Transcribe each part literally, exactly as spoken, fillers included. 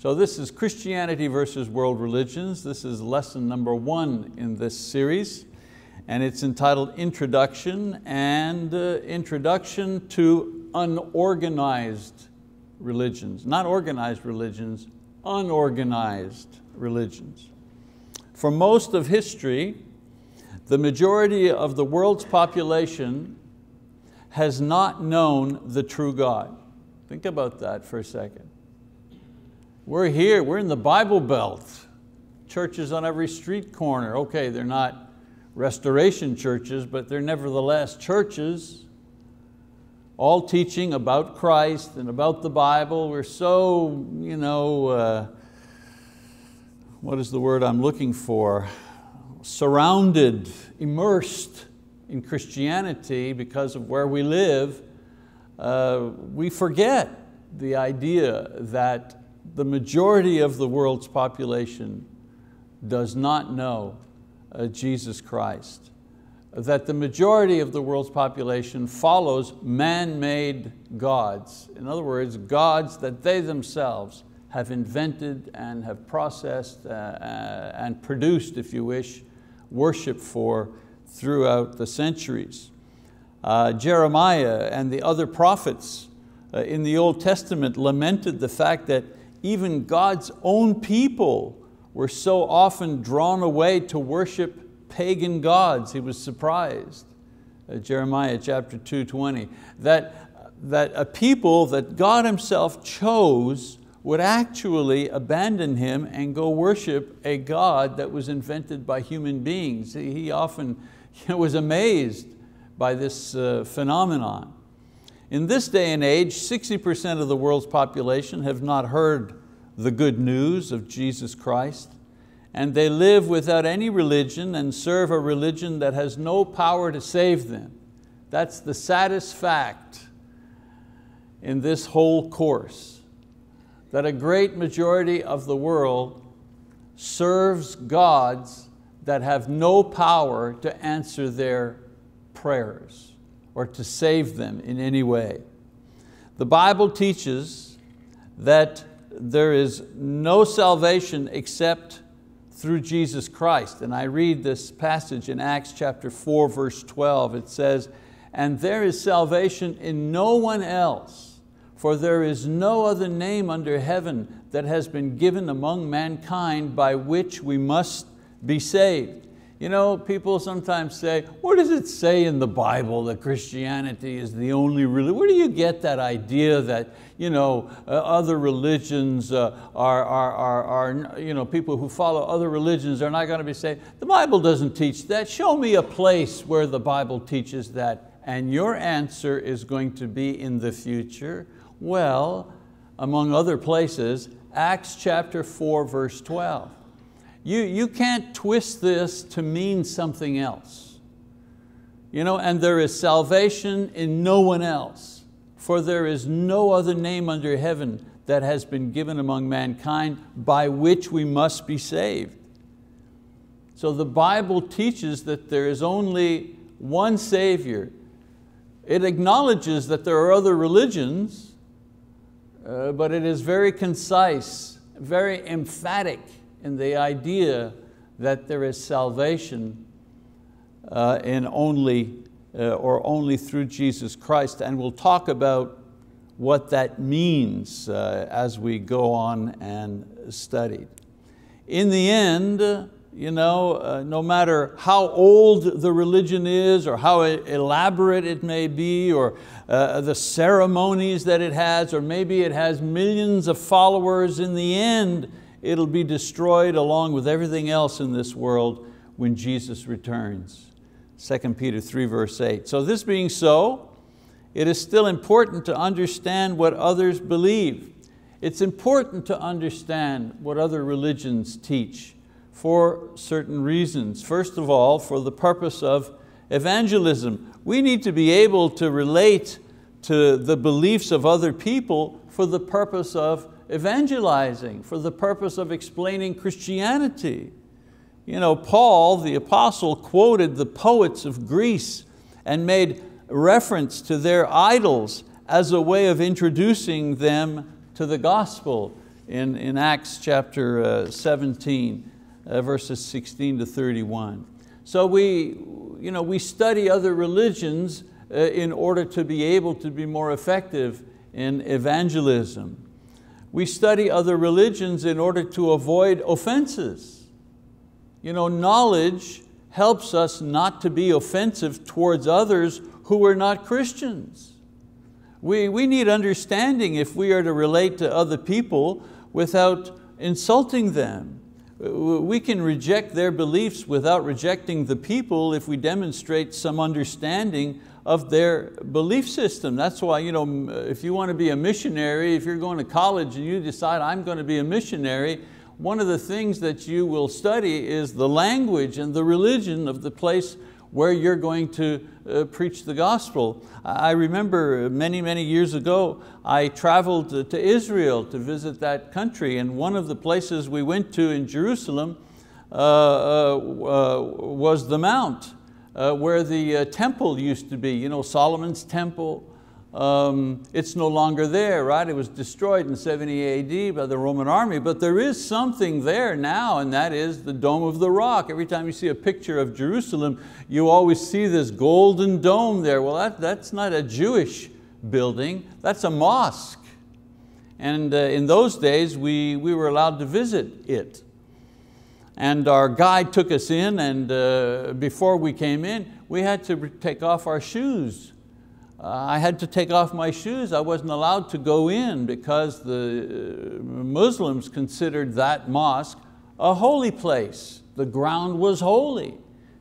So this is Christianity versus World Religions. This is lesson number one in this series, and it's entitled Introduction and uh, Introduction to Unorganized Religions. Not organized religions, unorganized religions. For most of history, the majority of the world's population has not known the true God. Think about that for a second. We're here, we're in the Bible Belt. Churches on every street corner. Okay, they're not restoration churches, but they're nevertheless churches, all teaching about Christ and about the Bible. We're so, you know, uh, what is the word I'm looking for? Surrounded, immersed in Christianity because of where we live. Uh, we forget the idea that the majority of the world's population does not know uh, Jesus Christ, that the majority of the world's population follows man-made gods. In other words, gods that they themselves have invented and have processed uh, uh, and produced, if you wish, worship for throughout the centuries. Uh, Jeremiah and the other prophets uh, in the Old Testament lamented the fact that even God's own people were so often drawn away to worship pagan gods. He was surprised, uh, Jeremiah chapter two twenty, that, that a people that God Himself chose would actually abandon Him and go worship a God that was invented by human beings. He often you know, was amazed by this uh, phenomenon. In this day and age, sixty percent of the world's population have not heard the good news of Jesus Christ, and they live without any religion and serve a religion that has no power to save them. That's the saddest fact in this whole course, that a great majority of the world serves gods that have no power to answer their prayers or to save them in any way. The Bible teaches that there is no salvation except through Jesus Christ. And I read this passage in Acts chapter four, verse twelve. It says, "And there is salvation in no one else, for there is no other name under heaven that has been given among mankind by which we must be saved." You know, people sometimes say, what does it say in the Bible that Christianity is the only religion? Where do you get that idea that you know, uh, other religions uh, are, are, are, are you know, people who follow other religions are not going to be saved? The Bible doesn't teach that. Show me a place where the Bible teaches that. And your answer is going to be in the future. Well, among other places, Acts chapter four, verse twelve. You, you can't twist this to mean something else. You know, and there is salvation in no one else, for there is no other name under heaven that has been given among mankind by which we must be saved. So the Bible teaches that there is only one Savior. It acknowledges that there are other religions, uh, but it is very concise, very emphatic in the idea that there is salvation uh, in only, uh, or only through Jesus Christ. And we'll talk about what that means uh, as we go on and study. In the end, you know, uh, no matter how old the religion is or how elaborate it may be or uh, the ceremonies that it has, or maybe it has millions of followers, in the end, it'll be destroyed along with everything else in this world when Jesus returns. Second Peter three verse eight. So this being so, it is still important to understand what others believe. It's important to understand what other religions teach for certain reasons. First of all, for the purpose of evangelism. We need to be able to relate to the beliefs of other people for the purpose of evangelizing, for the purpose of explaining Christianity. You know, Paul, the apostle, quoted the poets of Greece and made reference to their idols as a way of introducing them to the gospel. in, in Acts chapter uh, seventeen, uh, verses sixteen to thirty-one. So we, you know, we study other religions uh, in order to be able to be more effective in evangelism. We study other religions in order to avoid offenses. You know, knowledge helps us not to be offensive towards others who are not Christians. We, we need understanding if we are to relate to other people without insulting them. We can reject their beliefs without rejecting the people if we demonstrate some understanding of their belief system. That's why, you know, if you want to be a missionary, if you're going to college and you decide I'm going to be a missionary, one of the things that you will study is the language and the religion of the place where you're going to uh, preach the gospel. I remember many, many years ago, I traveled to, to Israel to visit that country, and one of the places we went to in Jerusalem uh, uh, uh, was the Mount, uh, where the uh, temple used to be, you know, Solomon's temple. Um, it's no longer there, right? It was destroyed in seventy A D by the Roman army, but there is something there now, and that is the Dome of the Rock. Every time you see a picture of Jerusalem, you always see this golden dome there. Well, that, that's not a Jewish building, that's a mosque. And uh, in those days, we, we were allowed to visit it. And our guide took us in, and uh, before we came in, we had to take off our shoes. I had to take off my shoes. I wasn't allowed to go in because the Muslims considered that mosque a holy place. The ground was holy.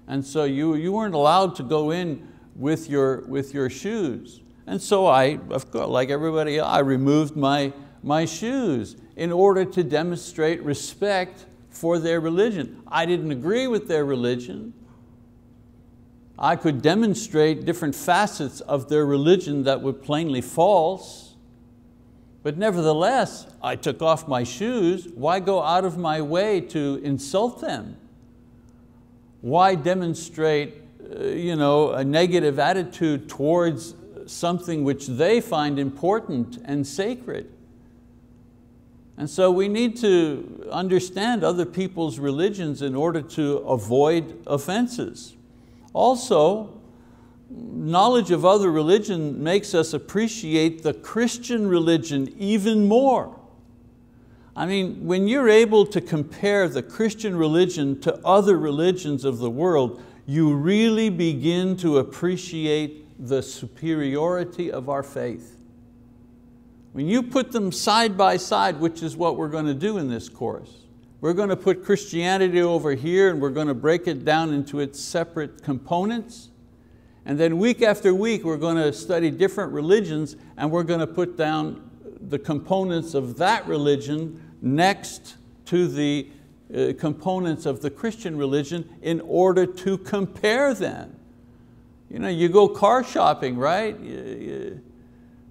And so you, you weren't allowed to go in with your, with your shoes. And so I, of course, like everybody else, I removed my, my shoes in order to demonstrate respect for their religion. I didn't agree with their religion. I could demonstrate different facets of their religion that were plainly false, but nevertheless, I took off my shoes. Why go out of my way to insult them? Why demonstrate uh, you know, a negative attitude towards something which they find important and sacred? And so we need to understand other people's religions in order to avoid offenses. Also, knowledge of other religion makes us appreciate the Christian religion even more. I mean, when you're able to compare the Christian religion to other religions of the world, you really begin to appreciate the superiority of our faith. When you put them side by side, which is what we're going to do in this course, we're going to put Christianity over here and we're going to break it down into its separate components. And then week after week, we're going to study different religions and we're going to put down the components of that religion next to the uh, components of the Christian religion in order to compare them. You know, you go car shopping, right? You, you,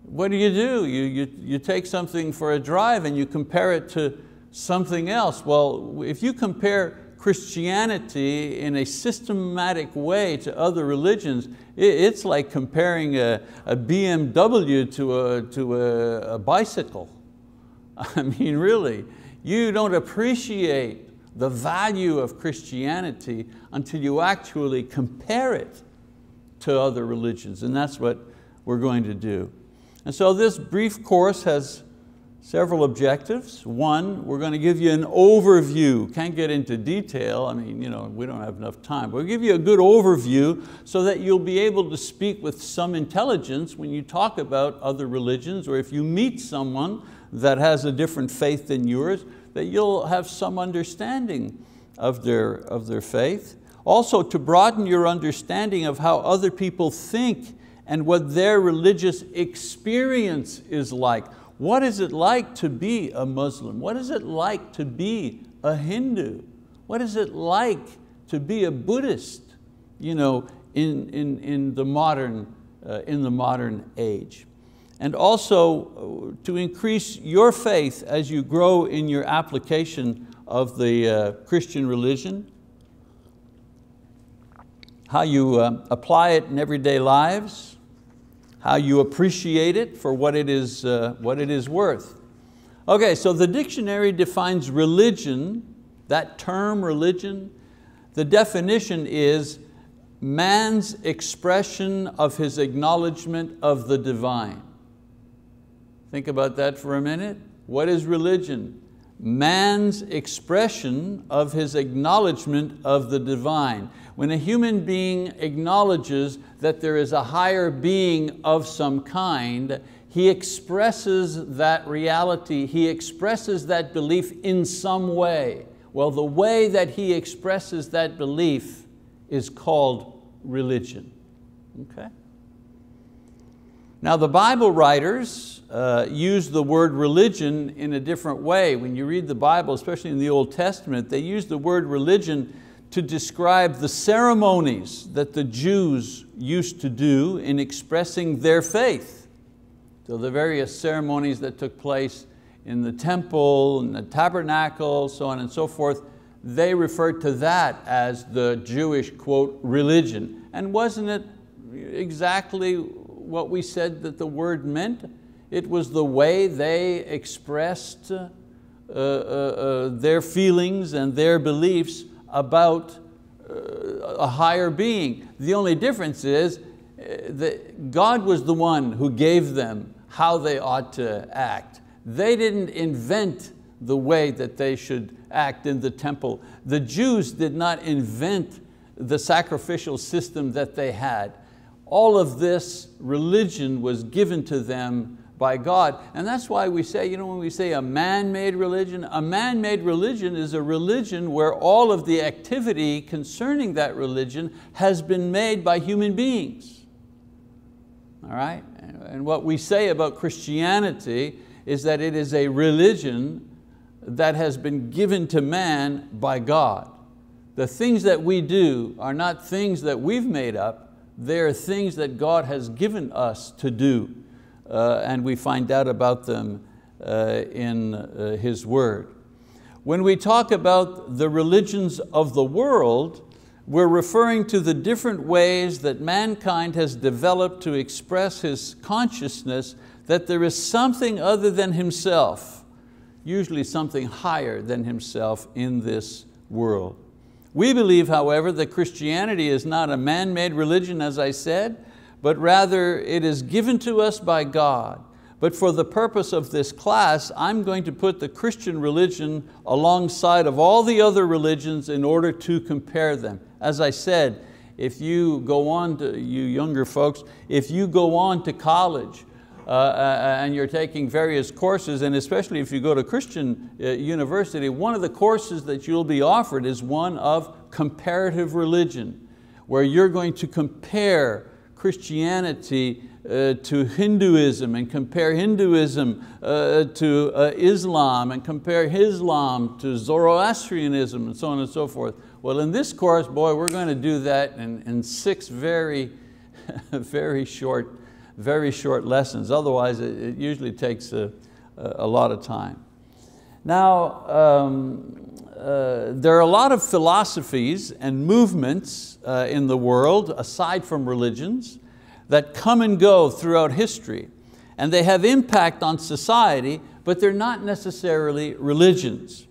what do you do? You, you, you take something for a drive and you compare it to something else. Well, if you compare Christianity in a systematic way to other religions, it's like comparing a, a B M W to, a, to a, a bicycle. I mean, really, you don't appreciate the value of Christianity until you actually compare it to other religions, and that's what we're going to do. And so this brief course has several objectives. One, we're going to give you an overview. Can't get into detail, I mean, you know, we don't have enough time. We'll give you a good overview so that you'll be able to speak with some intelligence when you talk about other religions, or if you meet someone that has a different faith than yours, that you'll have some understanding of their, of their faith. Also, to broaden your understanding of how other people think and what their religious experience is like. What is it like to be a Muslim? What is it like to be a Hindu? What is it like to be a Buddhist, you know, in, in, in, the modern, uh, in the modern age? And also to increase your faith as you grow in your application of the uh, Christian religion, how you uh, apply it in everyday lives, how you appreciate it for what it is, uh, what it is worth. Okay, so the dictionary defines religion, that term religion. The definition is man's expression of his acknowledgement of the divine. Think about that for a minute. What is religion? Man's expression of his acknowledgement of the divine. When a human being acknowledges that there is a higher being of some kind, he expresses that reality, he expresses that belief in some way. Well, the way that he expresses that belief is called religion. Okay? Now the Bible writers uh, use the word religion in a different way. When you read the Bible, especially in the Old Testament, they use the word religion to describe the ceremonies that the Jews used to do in expressing their faith. So the various ceremonies that took place in the temple, in the tabernacle, so on and so forth, they referred to that as the Jewish, quote, religion. And wasn't it exactly what we said that the word meant? It was the way they expressed uh, uh, uh, their feelings and their beliefs about uh, a higher being. The only difference is that God was the one who gave them how they ought to act. They didn't invent the way that they should act in the temple. The Jews did not invent the sacrificial system that they had. All of this religion was given to them by God. And that's why we say, you know, when we say a man-made religion, a man-made religion is a religion where all of the activity concerning that religion has been made by human beings. All right? And what we say about Christianity is that it is a religion that has been given to man by God. The things that we do are not things that we've made up. They are things that God has given us to do, uh, and we find out about them uh, in uh, His word. When we talk about the religions of the world, we're referring to the different ways that mankind has developed to express his consciousness that there is something other than himself, usually something higher than himself in this world. We believe, however, that Christianity is not a man-made religion, as I said, but rather it is given to us by God. But for the purpose of this class, I'm going to put the Christian religion alongside of all the other religions in order to compare them. As I said, if you go on to, you younger folks, if you go on to college uh, and you're taking various courses, and especially if you go to Christian uh, university, one of the courses that you'll be offered is one of comparative religion, where you're going to compare Christianity uh, to Hinduism, and compare Hinduism uh, to uh, Islam, and compare Islam to Zoroastrianism, and so on and so forth. Well, in this course, boy, we're going to do that in, in six very, very short very short lessons. Otherwise, it usually takes a, a lot of time. Now, um, uh, there are a lot of philosophies and movements uh, in the world, aside from religions, that come and go throughout history. And they have impact on society, but they're not necessarily religions.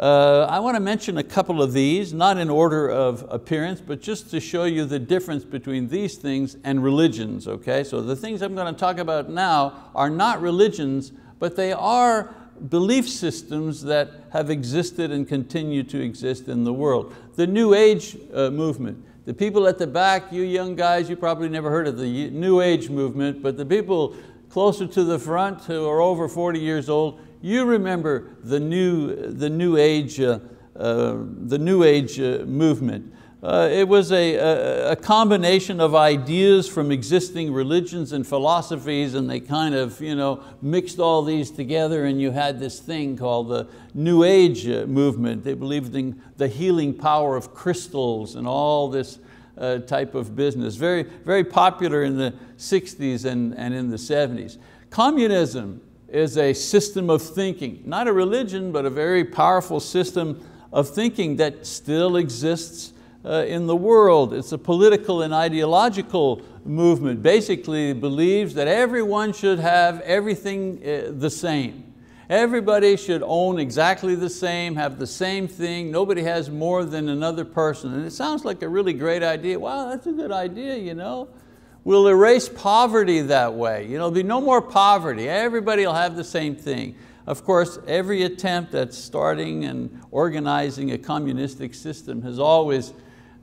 Uh, I want to mention a couple of these, not in order of appearance, but just to show you the difference between these things and religions. Okay? So the things I'm going to talk about now are not religions, but they are belief systems that have existed and continue to exist in the world. The New Age uh, movement. The people at the back, you young guys, you probably never heard of the New Age movement, but the people closer to the front who are over forty years old, you remember the new, the new age, uh, uh, the new age uh, movement. Uh, it was a, a, a combination of ideas from existing religions and philosophies, and they kind of, you know, mixed all these together, and you had this thing called the New Age uh, movement. They believed in the healing power of crystals and all this uh, type of business. Very, very popular in the sixties and, and in the seventies. Communism is a system of thinking, not a religion, but a very powerful system of thinking that still exists uh, in the world. It's a political and ideological movement. Basically, it believes that everyone should have everything uh, the same. Everybody should own exactly the same, have the same thing. Nobody has more than another person. And it sounds like a really great idea. Wow, that's a good idea, you know. We'll erase poverty that way. You know, there'll be no more poverty. Everybody will have the same thing. Of course, every attempt at starting and organizing a communistic system has always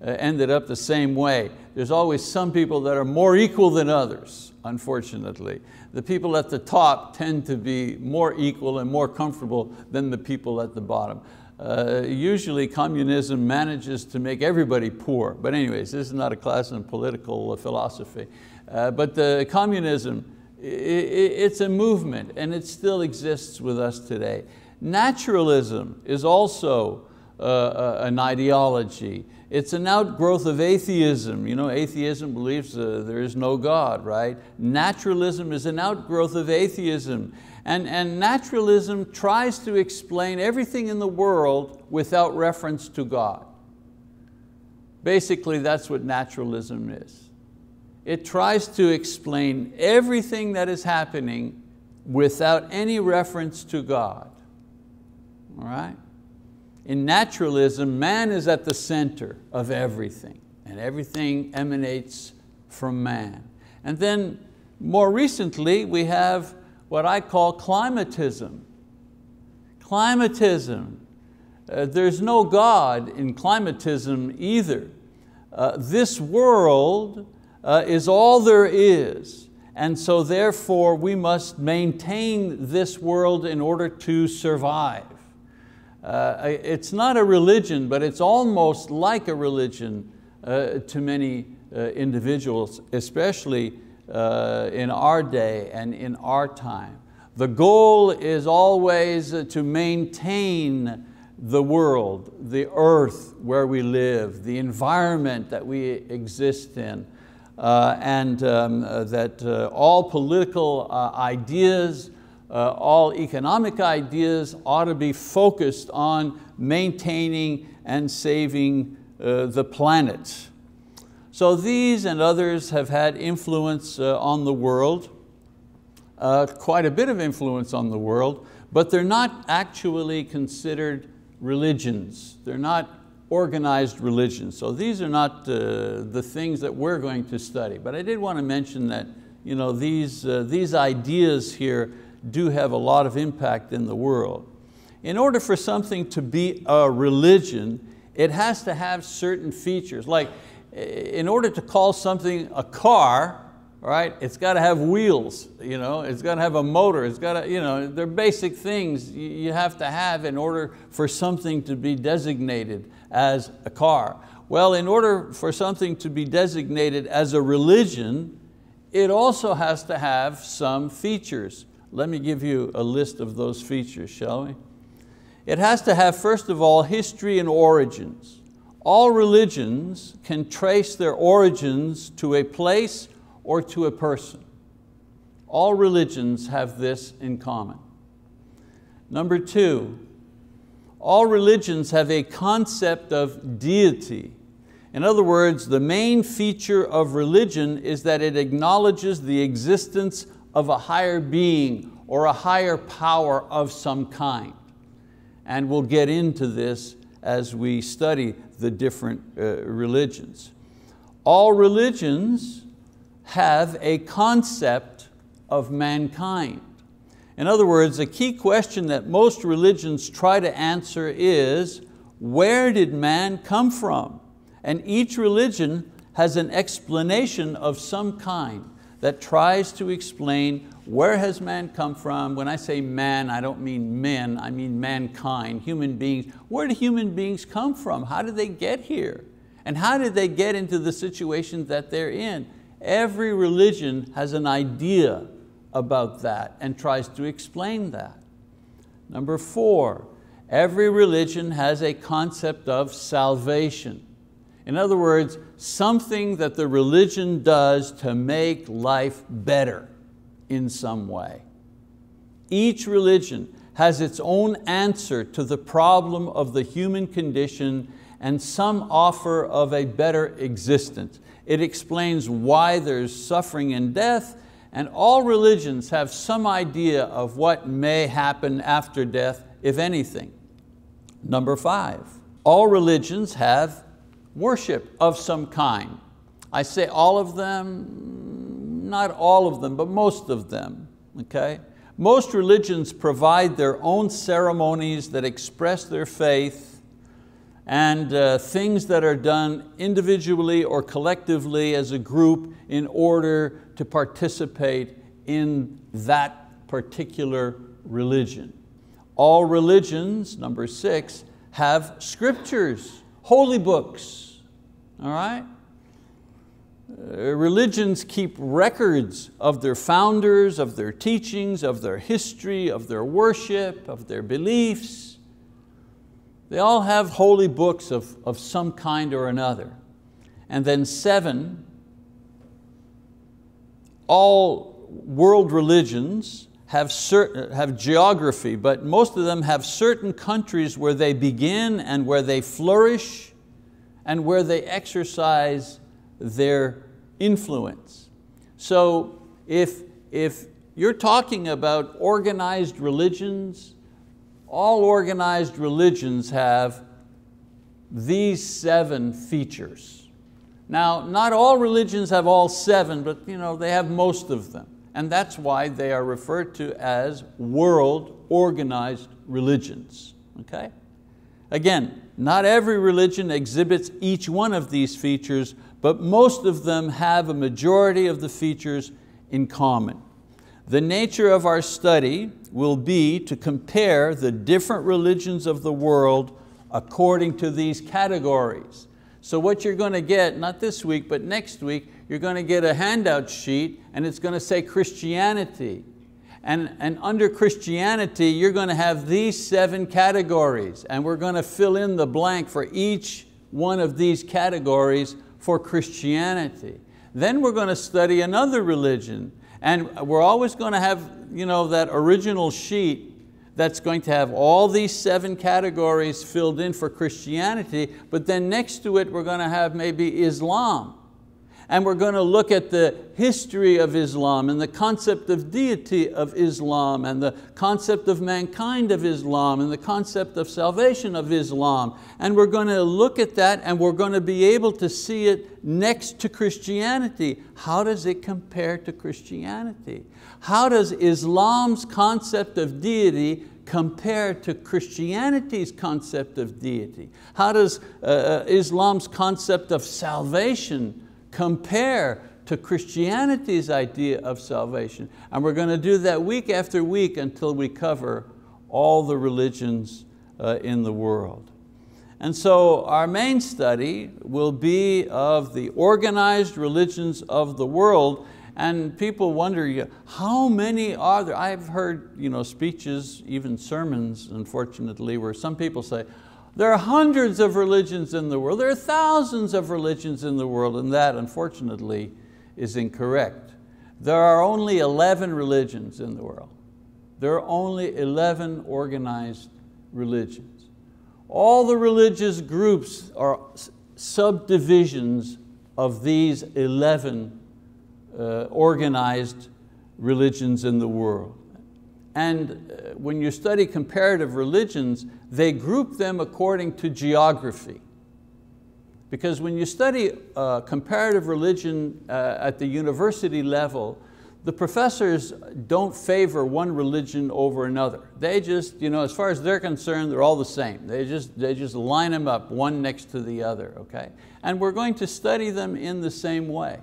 ended up the same way. There's always some people that are more equal than others, unfortunately. The people at the top tend to be more equal and more comfortable than the people at the bottom. Uh, usually communism manages to make everybody poor. But anyways, this is not a class in political philosophy. Uh, but the communism, it's a movement and it still exists with us today. Naturalism is also uh, an ideology. It's an outgrowth of atheism. You know, atheism believes uh, there is no God, right? Naturalism is an outgrowth of atheism. And, and naturalism tries to explain everything in the world without reference to God. Basically, that's what naturalism is. It tries to explain everything that is happening without any reference to God, all right? In naturalism, man is at the center of everything, and everything emanates from man. And then more recently, we have what I call climatism. Climatism, uh, there's no God in climatism either. Uh, this world uh, is all there is. And so therefore we must maintain this world in order to survive. Uh, it's not a religion, but it's almost like a religion uh, to many uh, individuals, especially uh, in our day and in our time. The goal is always to maintain the world, the earth where we live, the environment that we exist in, uh, and um, uh, that uh, all political uh, ideas, Uh, all economic ideas ought to be focused on maintaining and saving uh, the planet. So these and others have had influence uh, on the world, uh, quite a bit of influence on the world, but they're not actually considered religions. They're not organized religions. So these are not uh, the things that we're going to study. But I did want to mention that, you know, these, uh, these ideas here do have a lot of impact in the world. In order for something to be a religion, it has to have certain features. Like in order to call something a car, right, it's got to have wheels, you know, it's got to have a motor, it's got to, you know, they're basic things you have to have in order for something to be designated as a car. Well, in order for something to be designated as a religion, it also has to have some features. Let me give you a list of those features, shall we? It has to have, first of all, history and origins. All religions can trace their origins to a place or to a person. All religions have this in common. Number two, all religions have a concept of deity. In other words, the main feature of religion is that it acknowledges the existence of a higher being or a higher power of some kind. And we'll get into this as we study the different uh, religions. All religions have a concept of mankind. In other words, a key question that most religions try to answer is, where did man come from? And each religion has an explanation of some kind that tries to explain where has man come from. When I say man, I don't mean men, I mean mankind, human beings. Where do human beings come from? How did they get here? And how did they get into the situation that they're in? Every religion has an idea about that and tries to explain that. Number four, every religion has a concept of salvation. In other words, something that the religion does to make life better in some way. Each religion has its own answer to the problem of the human condition and some offer of a better existence. It explains why there's suffering and death And all religions have some idea of what may happen after death, if anything. Number five, all religions have worship of some kind. I say all of them, not all of them, but most of them, okay? Most religions provide their own ceremonies that express their faith and uh, things that are done individually or collectively as a group in order to participate in that particular religion. All religions, number six, have scriptures, holy books, all right? Religions keep records of their founders, of their teachings, of their history, of their worship, of their beliefs. They all have holy books of, of some kind or another. And then seven, all world religions have, certain, have geography, but most of them have certain countries where they begin and where they flourish and where they exercise their influence. So if, if you're talking about organized religions, all organized religions have these seven features. Now, not all religions have all seven, but you know, they have most of them. And that's why they are referred to as world organized religions, okay? Again, not every religion exhibits each one of these features, but most of them have a majority of the features in common. The nature of our study will be to compare the different religions of the world according to these categories. So what you're going to get, not this week, but next week, you're going to get a handout sheet and it's going to say Christianity. And, and under Christianity, you're going to have these seven categories, and we're going to fill in the blank for each one of these categories for Christianity. Then we're going to study another religion, and we're always going to have, you know, that original sheet that's going to have all these seven categories filled in for Christianity, but then next to it we're going to have maybe Islam. And we're going to look at the history of Islam and the concept of deity of Islam and the concept of mankind of Islam and the concept of salvation of Islam. And we're going to look at that and we're going to be able to see it next to Christianity. How does it compare to Christianity? How does Islam's concept of deity compared to Christianity's concept of deity? How does uh, Islam's concept of salvation compare to Christianity's idea of salvation? And we're going to do that week after week until we cover all the religions uh, in the world. And so our main study will be of the organized religions of the world. And people wonder, how many are there? I've heard, you know, speeches, even sermons, unfortunately, where some people say, there are hundreds of religions in the world. There are thousands of religions in the world, and that, unfortunately, is incorrect. There are only eleven religions in the world. There are only eleven organized religions. All the religious groups are subdivisions of these eleven uh, organized religions in the world. And when you study comparative religions, they group them according to geography. Because when you study uh, comparative religion uh, at the university level, the professors don't favor one religion over another. They just, you know, as far as they're concerned, they're all the same. They just, they just line them up one next to the other, okay? And we're going to study them in the same way.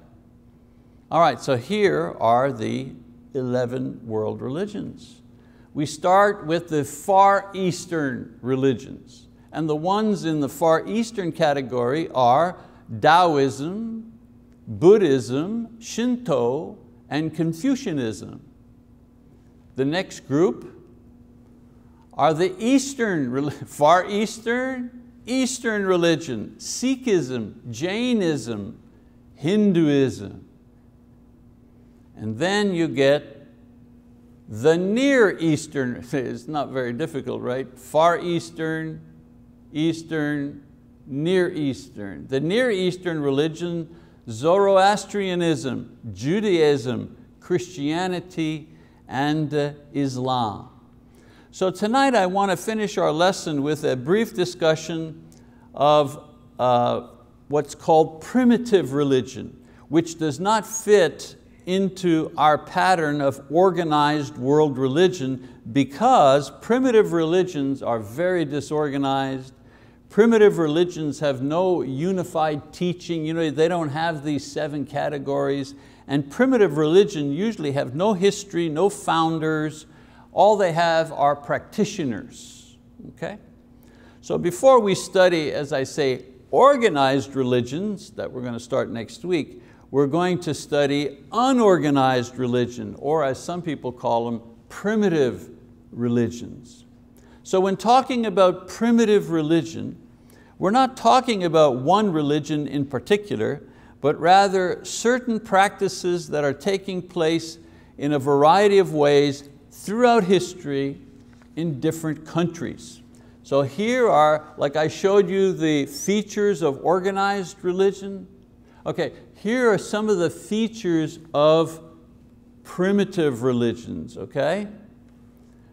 All right, so here are the eleven world religions. We start with the Far Eastern religions. And the ones in the Far Eastern category are Taoism, Buddhism, Shinto, and Confucianism. The next group are the Eastern, Far Eastern, Eastern religion, Sikhism, Jainism, Hinduism. And then you get the Near Eastern, it's not very difficult, right? Far Eastern, Eastern, Near Eastern. The Near Eastern religion, Zoroastrianism, Judaism, Christianity and uh, Islam. So tonight I want to finish our lesson with a brief discussion of uh, what's called primitive religion, which does not fit into our pattern of organized world religion, because primitive religions are very disorganized. Primitive religions have no unified teaching. You know, they don't have these seven categories. And primitive religion usually have no history, no founders. All they have are practitioners, okay? So before we study, as I say, organized religions that we're going to start next week, we're going to study unorganized religion, or as some people call them, primitive religions. So when talking about primitive religion, we're not talking about one religion in particular, but rather certain practices that are taking place in a variety of ways throughout history in different countries. So here are, like I showed you, the features of organized religion. Okay, here are some of the features of primitive religions, okay?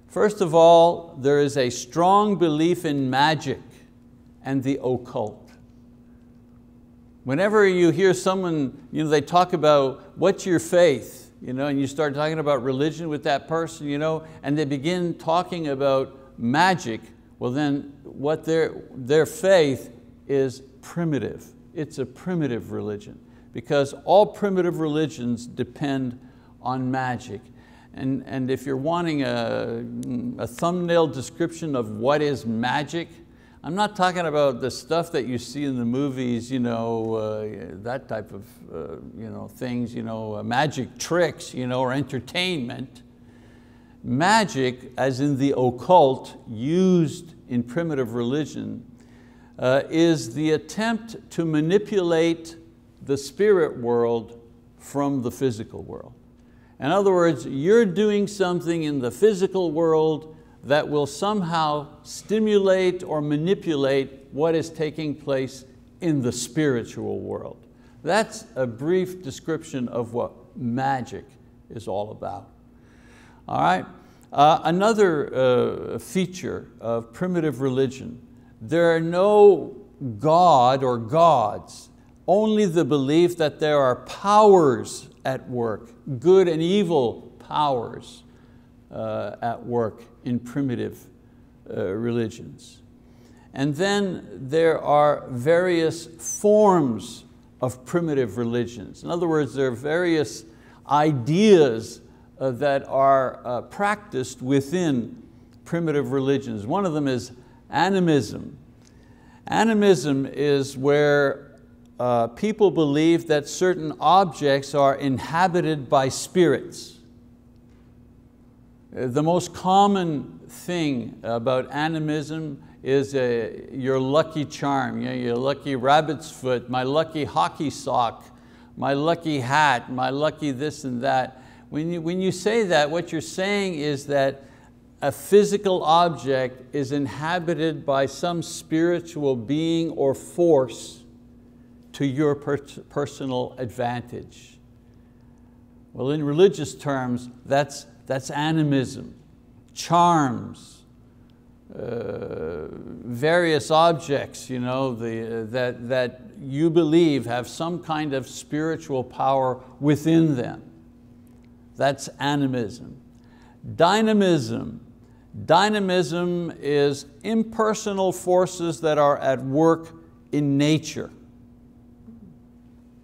First of all, there is a strong belief in magic and the occult. Whenever you hear someone, you know, they talk about what's your faith, you know, and you start talking about religion with that person, you know, and they begin talking about magic, well then what their, their faith is primitive. It's a primitive religion, because all primitive religions depend on magic. And, and if you're wanting a, a thumbnail description of what is magic, I'm not talking about the stuff that you see in the movies, you know, uh, that type of uh, you know, things, you know, uh, magic tricks, you know, or entertainment. Magic, as in the occult, used in primitive religion, uh, is the attempt to manipulate the spirit world from the physical world. In other words, you're doing something in the physical world that will somehow stimulate or manipulate what is taking place in the spiritual world. That's a brief description of what magic is all about. All right, uh, another uh, feature of primitive religion, there are no God or gods, only the belief that there are powers at work, good and evil powers uh, at work in primitive uh, religions. And then there are various forms of primitive religions. In other words, there are various ideas uh, that are uh, practiced within primitive religions. One of them is animism. Animism is where uh, people believe that certain objects are inhabited by spirits. The most common thing about animism is a, your lucky charm, you know, your lucky rabbit's foot, my lucky hockey sock, my lucky hat, my lucky this and that. When you, when you say that, what you're saying is that a physical object is inhabited by some spiritual being or force to your per- personal advantage. Well, in religious terms, that's That's animism, charms, uh, various objects, you know, the, uh, that, that you believe have some kind of spiritual power within them. That's animism. Dynamism. Dynamism is impersonal forces that are at work in nature.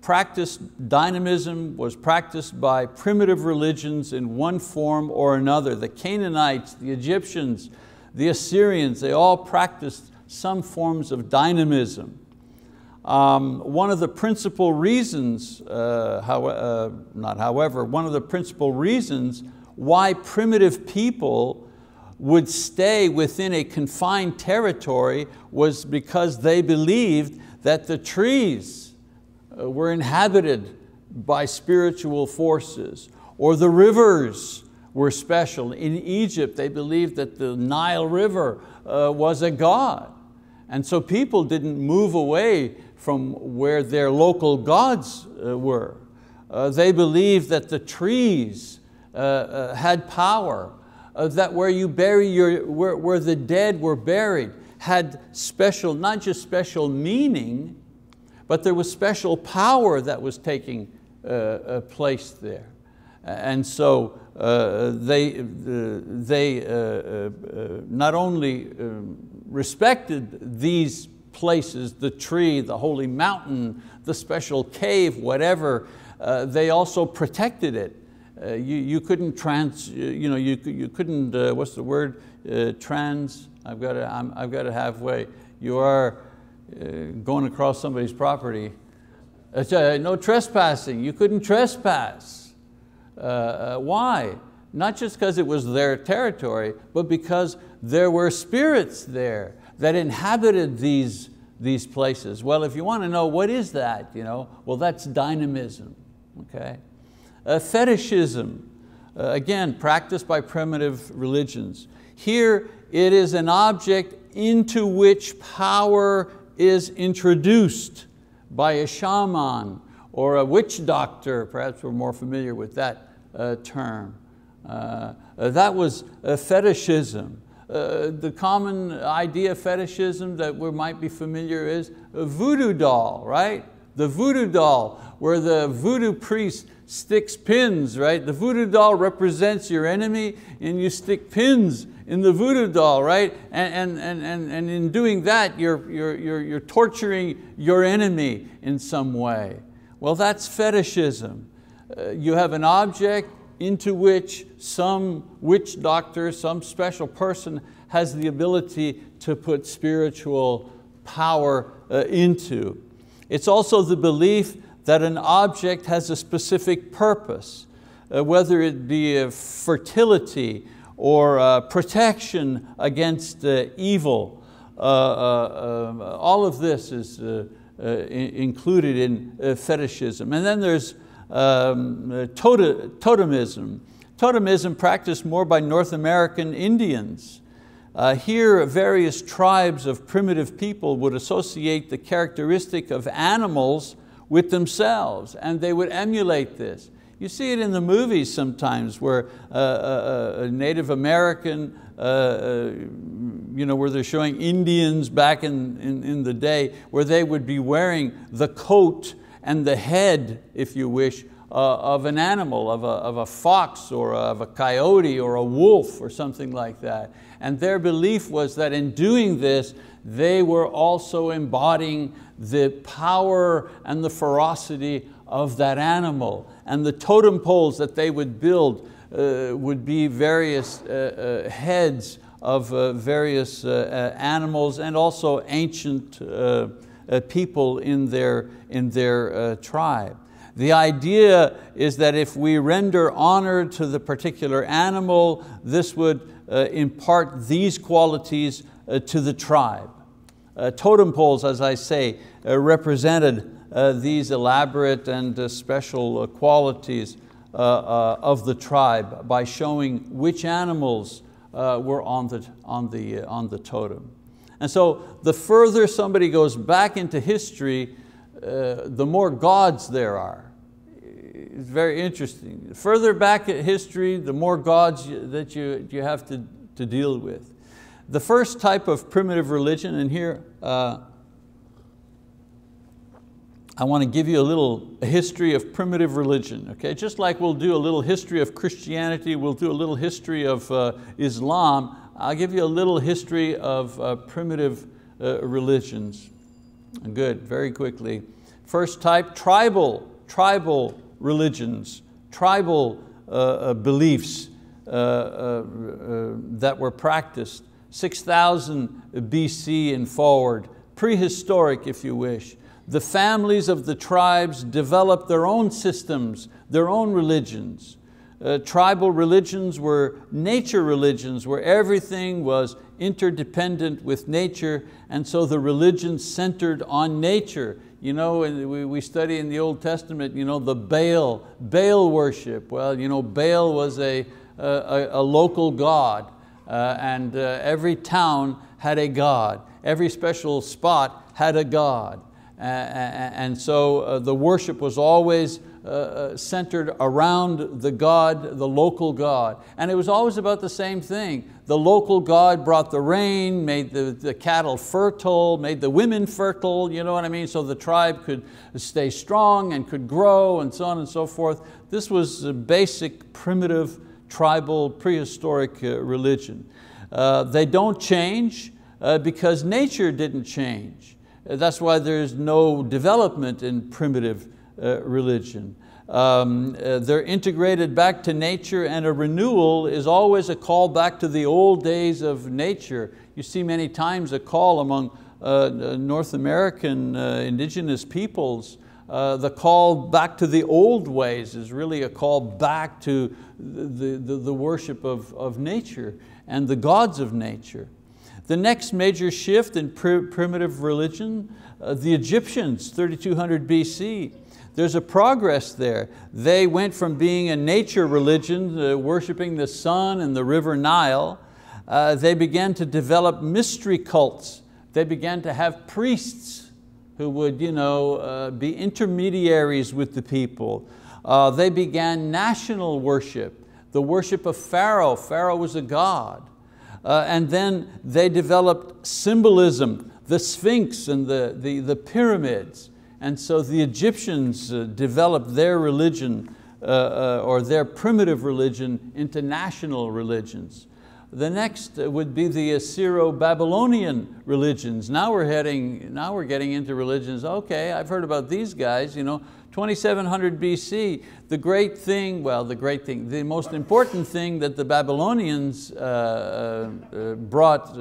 Practice, dynamism was practiced by primitive religions in one form or another. The Canaanites, the Egyptians, the Assyrians, they all practiced some forms of dynamism. Um, one of the principal reasons, uh, how, uh, not however, one of the principal reasons why primitive people would stay within a confined territory was because they believed that the trees were inhabited by spiritual forces, or the rivers were special. In Egypt, they believed that the Nile River uh, was a god. And so people didn't move away from where their local gods uh, were. Uh, they believed that the trees uh, uh, had power, uh, that where you bury your, where, where the dead were buried had special, not just special meaning, but there was special power that was taking uh, place there. And so uh, they, uh, they uh, uh, not only um, respected these places, the tree, the holy mountain, the special cave, whatever, uh, they also protected it. Uh, you, you couldn't trans, you know, you, you couldn't, uh, what's the word, uh, trans, I've got it, I'm, I've got it halfway. You are uh, going across somebody's property. Uh, no trespassing, you couldn't trespass. Uh, why? Not just because it was their territory, but because there were spirits there that inhabited these, these places. Well, if you want to know what is that, you know, well, that's dynamism, okay? Uh, fetishism, uh, again, practiced by primitive religions. Here, it is an object into which power is introduced by a shaman or a witch doctor, perhaps we're more familiar with that uh, term. Uh, that was uh, fetishism. Uh, the common idea of fetishism that we might be familiar is a voodoo doll, right? The voodoo doll, where the voodoo priest sticks pins, right? The voodoo doll represents your enemy, and you stick pins in the voodoo doll, right? And, and, and, and in doing that, you're, you're, you're, you're torturing your enemy in some way. Well, that's fetishism. Uh, you have an object into which some witch doctor, some special person has the ability to put spiritual power uh, into. It's also the belief that an object has a specific purpose, uh, whether it be uh, fertility or uh, protection against uh, evil. Uh, uh, uh, all of this is uh, uh, included in uh, fetishism. And then there's Um, uh, tot totemism. Totemism practiced more by North American Indians. Uh, here, various tribes of primitive people would associate the characteristic of animals with themselves, and they would emulate this. You see it in the movies sometimes where uh, a, a Native American, uh, uh, you know, where they're showing Indians back in, in, in the day, where they would be wearing the coat and the head, if you wish, uh, of an animal, of a, of a fox or of a coyote or a wolf or something like that. And their belief was that in doing this, they were also embodying the power and the ferocity of that animal. And the totem poles that they would build uh, would be various uh, uh, heads of uh, various uh, uh, animals and also ancient uh, Uh, people in their, in their uh, tribe. The idea is that if we render honor to the particular animal, this would uh, impart these qualities uh, to the tribe. Uh, totem poles, as I say, uh, represented uh, these elaborate and uh, special uh, qualities uh, uh, of the tribe by showing which animals uh, were on the, on the, uh, on the totem. And so the further somebody goes back into history, uh, the more gods there are. It's very interesting. The further back in history, the more gods you, that you, you have to, to deal with. The first type of primitive religion, and here uh, I want to give you a little history of primitive religion, okay? Just like we'll do a little history of Christianity, we'll do a little history of uh, Islam, I'll give you a little history of uh, primitive uh, religions. Good, very quickly. First type, tribal, tribal religions, tribal uh, uh, beliefs uh, uh, uh, that were practiced six thousand B C and forward, prehistoric if you wish. The families of the tribes developed their own systems, their own religions. Uh, tribal religions were nature religions where everything was interdependent with nature, and so the religion centered on nature. You know, and we, we study in the Old Testament, you know, the Baal, Baal worship. Well, you know, Baal was a, a, a local god, uh, and uh, every town had a god. Every special spot had a god. Uh, and so uh, the worship was always uh, centered around the god, the local god. And it was always about the same thing. The local god brought the rain, made the, the cattle fertile, made the women fertile, you know what I mean? So the tribe could stay strong and could grow and so on and so forth. This was a basic, primitive, tribal, prehistoric uh, religion. Uh, they don't change uh, because nature didn't change. That's why there's no development in primitive uh, religion. Um, uh, they're integrated back to nature, and a renewal is always a call back to the old days of nature. You see many times a call among uh, North American uh, indigenous peoples. Uh, the call back to the old ways is really a call back to the, the, the worship of, of nature and the gods of nature. The next major shift in pr primitive religion, uh, the Egyptians, thirty-two hundred B C. There's a progress there. They went from being a nature religion, uh, worshiping the sun and the river Nile. Uh, they began to develop mystery cults. They began to have priests who would you know, uh, be intermediaries with the people. Uh, they began national worship, the worship of Pharaoh. Pharaoh was a god. Uh, and then they developed symbolism, the Sphinx and the, the, the pyramids. And so the Egyptians uh, developed their religion uh, uh, or their primitive religion into national religions. The next would be the Assyro-Babylonian religions. Now we're, heading, now we're getting into religions. Okay, I've heard about these guys, you know, twenty-seven hundred B C, the great thing, well, the great thing, the most important thing that the Babylonians uh, uh, brought uh,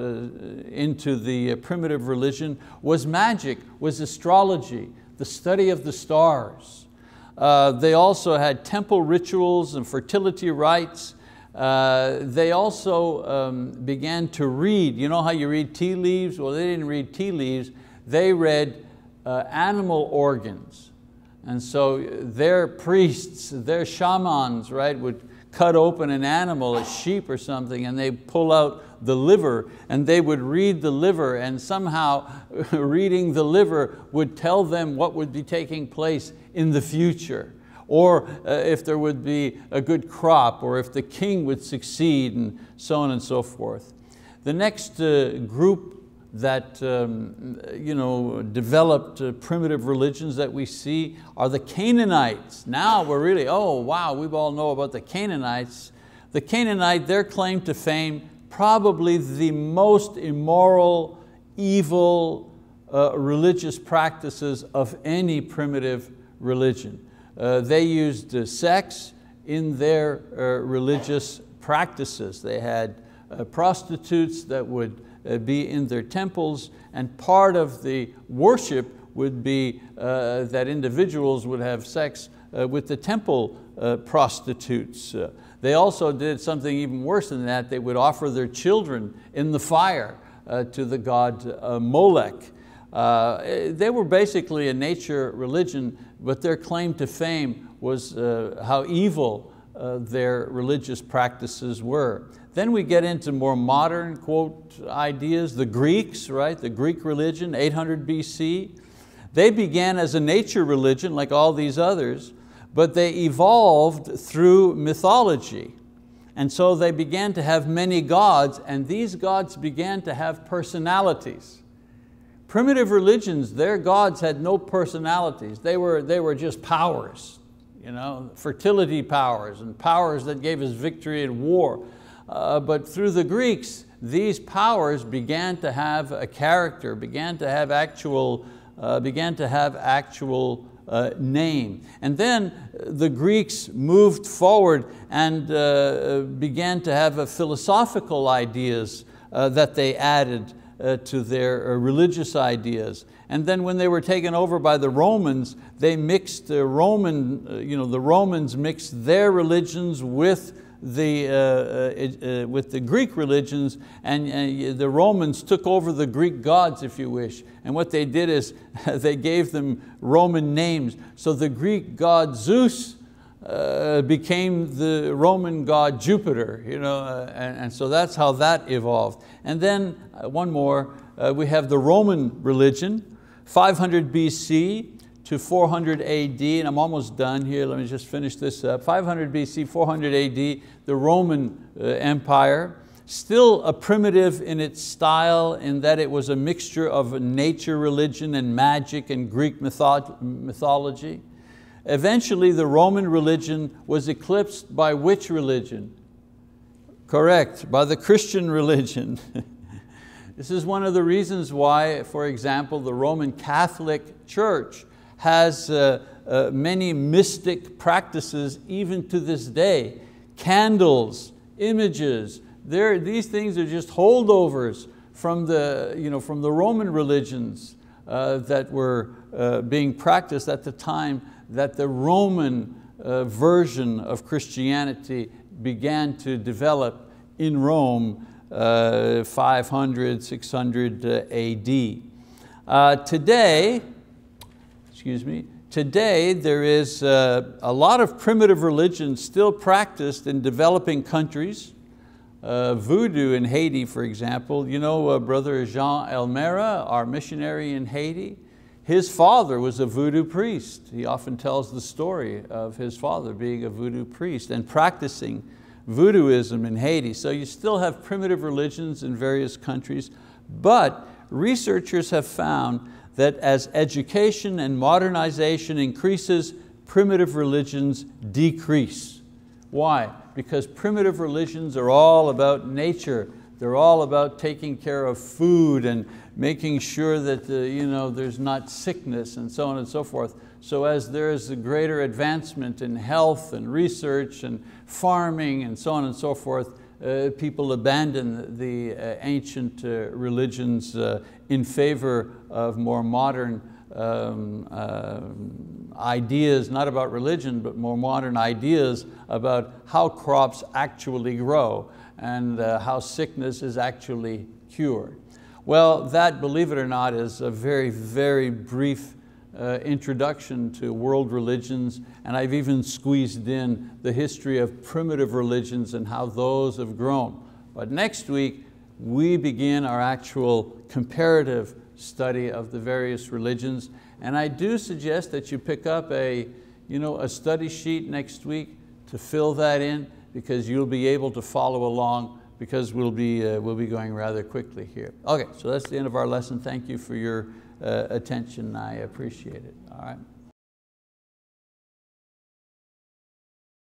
into the primitive religion was magic, was astrology, the study of the stars. Uh, they also had temple rituals and fertility rites. Uh, they also um, began to read. You know how you read tea leaves? Well, they didn't read tea leaves. They read uh, animal organs. And so their priests, their shamans, right, would cut open an animal, a sheep or something, and they pull out the liver, and they would read the liver, and somehow reading the liver would tell them what would be taking place in the future, or uh, if there would be a good crop, or if the king would succeed, and so on and so forth. The next uh, group that um, you know, developed uh, primitive religions that we see are the Canaanites. Now we're really, oh wow, we all know about the Canaanites. The Canaanite, their claim to fame, probably the most immoral, evil uh, religious practices of any primitive religion. Uh, they used uh, sex in their uh, religious practices. They had uh, prostitutes that would Uh, be in their temples, and part of the worship would be uh, that individuals would have sex uh, with the temple uh, prostitutes. Uh, they also did something even worse than that. They would offer their children in the fire uh, to the god uh, Molech. Uh, they were basically a nature religion, but their claim to fame was uh, how evil uh, their religious practices were. Then we get into more modern, quote, ideas. The Greeks, right? The Greek religion, eight hundred B C. They began as a nature religion like all these others, but they evolved through mythology. And so they began to have many gods, and these gods began to have personalities. Primitive religions, their gods had no personalities. They were, they were just powers, you know, fertility powers and powers that gave us victory in war. Uh, but through the Greeks, these powers began to have a character, began to have actual, uh, began to have actual uh, name. And then the Greeks moved forward and uh, began to have a philosophical ideas uh, that they added uh, to their uh, religious ideas. And then when they were taken over by the Romans, they mixed the Roman, uh, you know, the Romans mixed their religions with The, uh, uh, uh, with the Greek religions, and uh, the Romans took over the Greek gods, if you wish. And what they did is they gave them Roman names. So the Greek god Zeus uh, became the Roman god Jupiter, you know, uh, and, and so that's how that evolved. And then uh, one more, uh, we have the Roman religion, five hundred B C to four hundred A D, and I'm almost done here, let me just finish this up. five hundred B C, four hundred A D, the Roman uh, Empire, still a primitive in its style in that it was a mixture of nature religion and magic and Greek mytho mythology. Eventually the Roman religion was eclipsed by which religion? Correct, by the Christian religion. This is one of the reasons why, for example, the Roman Catholic Church has uh, uh, many mystic practices even to this day. Candles, images, There, these things are just holdovers from the, you know, from the Roman religions uh, that were uh, being practiced at the time that the Roman uh, version of Christianity began to develop in Rome, uh, five hundred, six hundred A D. Uh, today, excuse me, Today there is uh, a lot of primitive religions still practiced in developing countries. Uh, voodoo in Haiti, for example. You know, uh, Brother Jean Elmera, our missionary in Haiti, his father was a voodoo priest. He often tells the story of his father being a voodoo priest and practicing voodooism in Haiti. So you still have primitive religions in various countries, but researchers have found that as education and modernization increases, primitive religions decrease. Why? Because primitive religions are all about nature. They're all about taking care of food and making sure that the, you know, there's not sickness and so on and so forth. So as there is a greater advancement in health and research and farming and so on and so forth, uh, people abandon the uh, ancient uh, religions uh, in favor of more modern Um, uh, ideas, not about religion, but more modern ideas about how crops actually grow and uh, how sickness is actually cured. Well, that, believe it or not, is a very, very brief uh, introduction to world religions, and I've even squeezed in the history of primitive religions and how those have grown. But next week, we begin our actual comparative study of the various religions, and I do suggest that you pick up a, you know, a study sheet next week to fill that in, because you'll be able to follow along, because we'll be, uh, we'll be going rather quickly here. Okay, so that's the end of our lesson. Thank you for your uh, attention. I appreciate it. All right.